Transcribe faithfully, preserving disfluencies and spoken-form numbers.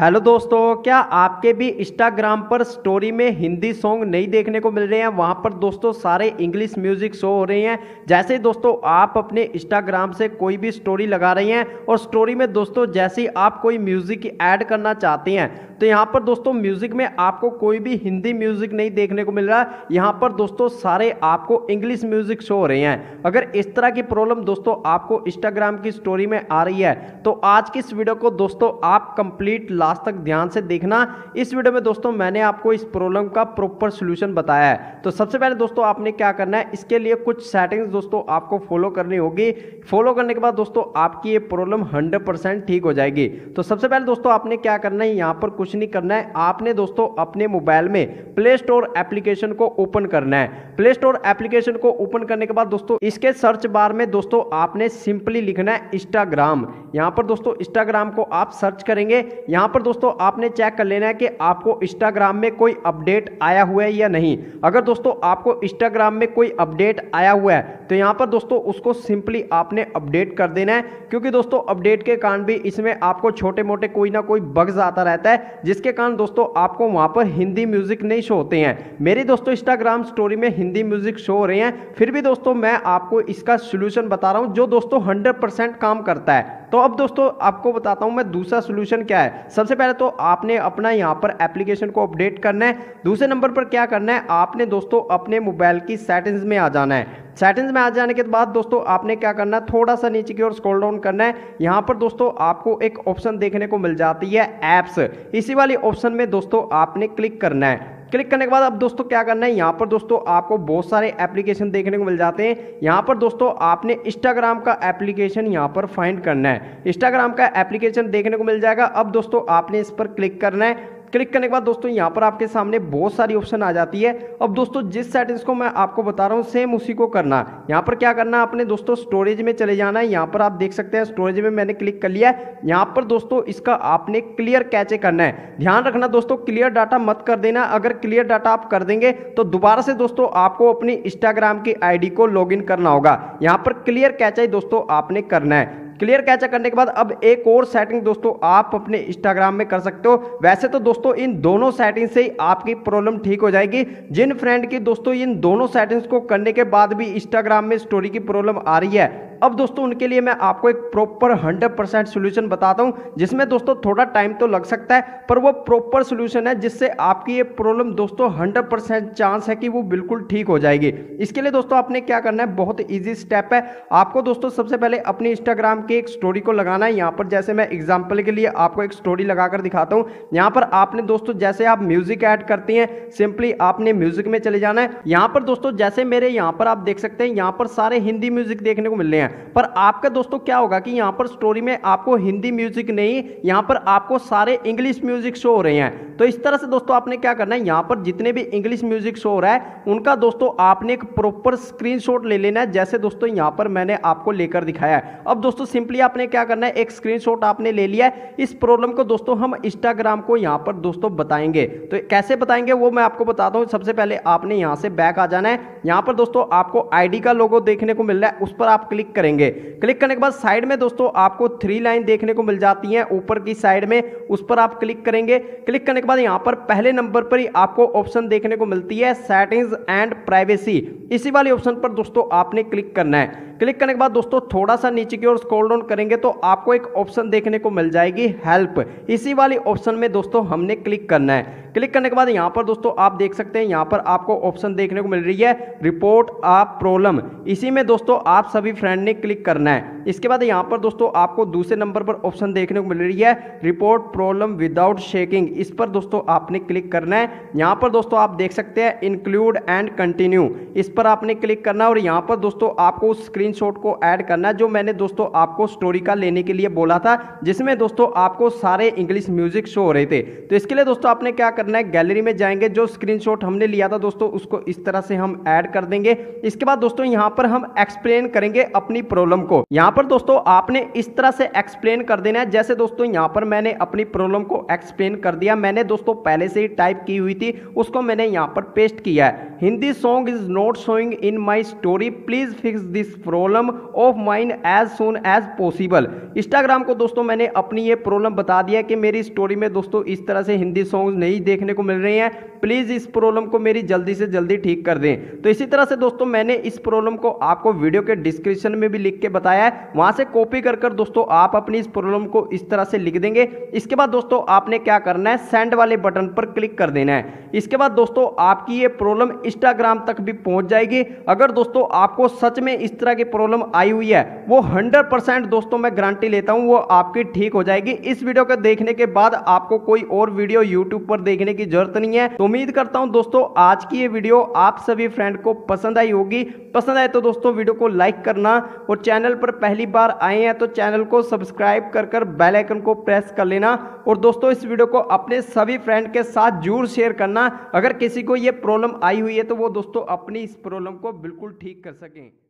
Hello दोस्तों, क्या आपके भी इंस्टाग्राम पर स्टोरी में हिंदी सॉन्ग नहीं देखने को मिल रहे हैं? वहाँ पर दोस्तों सारे इंग्लिश म्यूजिक शो हो रहे हैं। जैसे ही दोस्तों आप अपने इंस्टाग्राम से कोई भी स्टोरी लगा रही हैं और स्टोरी में दोस्तों जैसे ही आप कोई म्यूज़िक ऐड करना चाहते हैं तो यहाँ पर दोस्तों म्यूज़िक में आपको कोई भी हिंदी म्यूज़िक नहीं देखने को मिल रहा है। यहाँ पर दोस्तों सारे आपको इंग्लिश म्यूज़िक शो हो रहे हैं। अगर इस तरह की प्रॉब्लम दोस्तों आपको इंस्टाग्राम की स्टोरी में आ रही है तो आज की इस वीडियो को दोस्तों आप कंप्लीट आज तक ध्यान से देखना। इस वीडियो में दोस्तों मैंने आपको इस प्रॉब्लम का प्रॉपर सॉल्यूशन बताया है। तो सबसे पहले दोस्तों आपने क्या करना है, इसके लिए कुछ सेटिंग्स दोस्तों आपको फॉलो करनी होगी। फॉलो करने के बाद दोस्तों आपकी ये प्रॉब्लम हंड्रेड परसेंट ठीक हो जाएगी। तो सबसे पहले दोस्तों आपने क्या करना है, यहाँ पर कुछ नहीं करना है। आपने दोस्तों अपने मोबाइल में प्ले स्टोर एप्लीकेशन को ओपन करना है। प्ले स्टोर एप्लीकेशन को ओपन करने के बाद दोस्तों इसके सर्च बार में दोस्तों आपने सिंपली लिखना है इंस्टाग्राम। यहाँ पर दोस्तों इंस्टाग्राम को आप सर्च करेंगे। यहाँ पर पर दोस्तों आपने चेक कर लेना है कि आपको इंस्टाग्राम में कोई अपडेट आया हुआ है या नहीं। अगर दोस्तों आपको इंस्टाग्राम में कोई अपडेट आया हुआ है तो यहाँ पर दोस्तों उसको सिंपली आपने अपडेट कर देना है, क्योंकि दोस्तों अपडेट के कारण भी इसमें आपको छोटे मोटे कोई ना कोई बग्स आता रहता है, जिसके कारण दोस्तों आपको वहाँ पर हिंदी म्यूजिक नहीं शो होते हैं। मेरी दोस्तों इंस्टाग्राम स्टोरी में हिंदी म्यूजिक शो हो रहे हैं, फिर भी दोस्तों मैं आपको इसका सोल्यूशन बता रहा हूँ जो दोस्तों हंड्रेड परसेंट काम करता है। तो अब दोस्तों आपको बताता हूँ मैं दूसरा सोल्यूशन क्या है। सबसे पहले तो आपने अपना यहाँ पर एप्लीकेशन को अपडेट करना है। दूसरे नंबर पर क्या करना है, आपने दोस्तों अपने मोबाइल की सेटिंग्स में आ जाना है। सेटिंग्स में आ जाने के बाद दोस्तों आपने क्या करना है, थोड़ा सा नीचे की ओर स्क्रॉल डाउन करना है। यहाँ पर दोस्तों आपको एक ऑप्शन देखने को मिल जाती है ऐप्स, इसी वाले ऑप्शन में दोस्तों आपने क्लिक करना है। क्लिक करने के बाद अब दोस्तों क्या करना है, यहाँ पर दोस्तों आपको बहुत सारे एप्लीकेशन देखने को मिल जाते हैं। यहाँ पर दोस्तों आपने इंस्टाग्राम का एप्लीकेशन यहाँ पर फाइंड करना है। इंस्टाग्राम का एप्लीकेशन देखने को मिल जाएगा। अब दोस्तों आपने इस पर क्लिक करना है। क्लिक करने के बाद दोस्तों यहाँ पर आपके सामने बहुत सारी ऑप्शन आ जाती है। अब दोस्तों जिस सेटिंग्स को मैं आपको बता रहा हूँ सेम उसी को करना। यहाँ पर क्या करना है, आपने दोस्तों स्टोरेज में चले जाना है। यहाँ पर आप देख सकते हैं स्टोरेज में मैंने क्लिक कर लिया है। यहाँ पर दोस्तों इसका आपने क्लियर कैचे करना है। ध्यान रखना दोस्तों क्लियर डाटा मत कर देना। अगर क्लियर डाटा आप कर देंगे तो दोबारा से दोस्तों आपको अपनी इंस्टाग्राम की आई डी को लॉग इन करना होगा। यहाँ पर क्लियर कैचे दोस्तों आपने करना है। क्लियर कैचा करने के बाद अब एक और सेटिंग दोस्तों आप अपने इंस्टाग्राम में कर सकते हो। वैसे तो दोस्तों इन दोनों सेटिंग से ही आपकी प्रॉब्लम ठीक हो जाएगी। जिन फ्रेंड की दोस्तों इन दोनों सेटिंग्स को करने के बाद भी इंस्टाग्राम में स्टोरी की प्रॉब्लम आ रही है, अब दोस्तों उनके लिए मैं आपको एक प्रॉपर हंड्रेड परसेंट सोल्यूशन बताता हूं, जिसमें दोस्तों थोड़ा टाइम तो लग सकता है पर वो प्रॉपर सोल्यूशन है, जिससे आपकी ये प्रॉब्लम दोस्तों हंड्रेड परसेंट चांस है कि वो बिल्कुल ठीक हो जाएगी। इसके लिए दोस्तों आपने क्या करना है, बहुत ईजी स्टेप है। आपको दोस्तों सबसे पहले अपनी इंस्टाग्राम की एक स्टोरी को लगाना है। यहाँ पर जैसे मैं एग्जाम्पल के लिए आपको एक स्टोरी लगाकर दिखाता हूँ। यहाँ पर आपने दोस्तों जैसे आप म्यूजिक ऐड करते हैं सिंपली आपने म्यूजिक में चले जाना है। यहाँ पर दोस्तों जैसे मेरे यहाँ पर आप देख सकते हैं यहाँ पर सारे हिंदी म्यूजिक देखने को मिल रहे हैं, पर आपका दोस्तों क्या होगा कि यहाँ पर स्टोरी में आपको हिंदी म्यूजिक नहीं, यहाँ पर आपको सारे इंग्लिश म्यूजिक शो हो रहे हैं। तो इस तरह से दोस्तों आपने क्या करना है, यहाँ पर जितने भी इंग्लिश म्यूजिक शो हो रहा है उनका दोस्तों आपने एक प्रॉपर स्क्रीनशॉट ले लेना है, जैसे दोस्तों यहाँ पर मैंने आपको लेकर दिखाया है। अब दोस्तों सिंपली आपने क्या करना है, एक स्क्रीनशॉट आपने ले लिया है। इस प्रॉब्लम को दोस्तों हम इंस्टाग्राम को यहाँ पर दोस्तों बताएंगे। तो कैसे बताएंगे वो मैं आपको बताता हूँ। सबसे पहले आपने यहाँ से बैक आ जाना है। यहाँ पर दोस्तों आपको आईडी का लोगो देखने को मिल रहा है, उस पर आप क्लिक करेंगे। क्लिक करने के बाद साइड में दोस्तों आपको थ्री लाइन देखने को मिल जाती हैं ऊपर की साइड में, उस पर आप क्लिक करेंगे। क्लिक करने के बाद यहां पर पहले नंबर पर ही आपको ऑप्शन देखने को मिलती है सेटिंग्स एंड प्राइवेसी, इसी वाले ऑप्शन पर दोस्तों आपने क्लिक करना है। क्लिक करने के बाद दोस्तों थोड़ा सा नीचे की ओर स्क्रॉल डाउन करेंगे तो आपको एक ऑप्शन देखने को मिल जाएगी हेल्प, इसी वाले ऑप्शन में दोस्तों हमने क्लिक करना है। क्लिक करने के बाद यहाँ पर दोस्तों आप देख सकते हैं यहाँ पर आपको ऑप्शन देखने को मिल रही है रिपोर्ट अ प्रॉब्लम, इसी में दोस्तों आप सभी फ्रेंड ने क्लिक करना है। इसके बाद यहाँ पर दोस्तों आपको दूसरे नंबर पर ऑप्शन देखने को मिल रही है रिपोर्ट प्रॉब्लम विदाउट शेकिंग, इस पर दोस्तों आपने क्लिक करना है। यहाँ पर दोस्तों आप देख सकते हैं इंक्लूड एंड कंटिन्यू, इस पर आपने क्लिक करना है। और यहाँ पर दोस्तों आपको उस स्क्रीनशॉट को ऐड करना है जो मैंने दोस्तों आपको स्टोरी का लेने के लिए बोला था, जिसमें दोस्तों आपको सारे इंग्लिश म्यूजिक शो हो रहे थे। तो इसके लिए दोस्तों आपने क्या करना है, गैलरी में जाएंगे, जो स्क्रीनशॉट हमने लिया था दोस्तों उसको इस तरह से हम ऐड कर देंगे। इसके बाद दोस्तों यहाँ पर हम एक्सप्लेन करेंगे अपनी प्रॉब्लम को। यहाँ पर दोस्तों आपने इस तरह से एक्सप्लेन कर देना है, जैसे दोस्तों यहाँ पर मैंने अपनी प्रॉब्लम को एक्सप्लेन कर दिया। मैंने दोस्तों पहले से ही टाइप की हुई थी, उसको मैंने यहाँ पर पेस्ट किया है। Hindi song is not showing in my story, please fix this problem. Problem of mine as soon as possible. Instagram को दोस्तों मैंने अपनी ये प्रॉब्लम बता दिया कि मेरी स्टोरी में दोस्तों इस तरह से हिंदी सॉन्ग नहीं देखने को मिल रहे हैं, प्लीज़ इस प्रॉब्लम को मेरी जल्दी से जल्दी ठीक कर दें। तो इसी तरह से दोस्तों मैंने इस प्रॉब्लम को आपको वीडियो के डिस्क्रिप्शन में भी लिख के बताया है, वहाँ से कॉपी कर कर दोस्तों आप अपनी इस प्रॉब्लम को इस तरह से लिख देंगे। इसके बाद दोस्तों आपने क्या करना है, सेंड वाले बटन पर क्लिक कर देना है। इसके बाद दोस्तों आपकी ये प्रॉब्लम इंस्टाग्राम तक भी पहुंच जाएगी। अगर दोस्तों आपको सच में इस तरह की प्रॉब्लम आई हुई है वो हंड्रेड परसेंट दोस्तों मैं गारंटी लेता हूं वो आपकी ठीक हो जाएगी। इस वीडियो को देखने के बाद आपको कोई और वीडियो यूट्यूब पर देखने की जरूरत नहीं है। तो उम्मीद करता हूं दोस्तों आज की ये वीडियो आप सभी फ्रेंड को पसंद आई होगी। पसंद आए तो दोस्तों वीडियो को लाइक करना और चैनल पर पहली बार आए हैं तो चैनल को सब्सक्राइब कर कर बेल आइकन को प्रेस कर लेना और दोस्तों इस वीडियो को अपने सभी फ्रेंड के साथ जरूर शेयर करना। अगर किसी को ये प्रॉब्लम आई हुई है तो वो दोस्तों अपनी इस प्रॉब्लम को बिल्कुल ठीक कर सकें।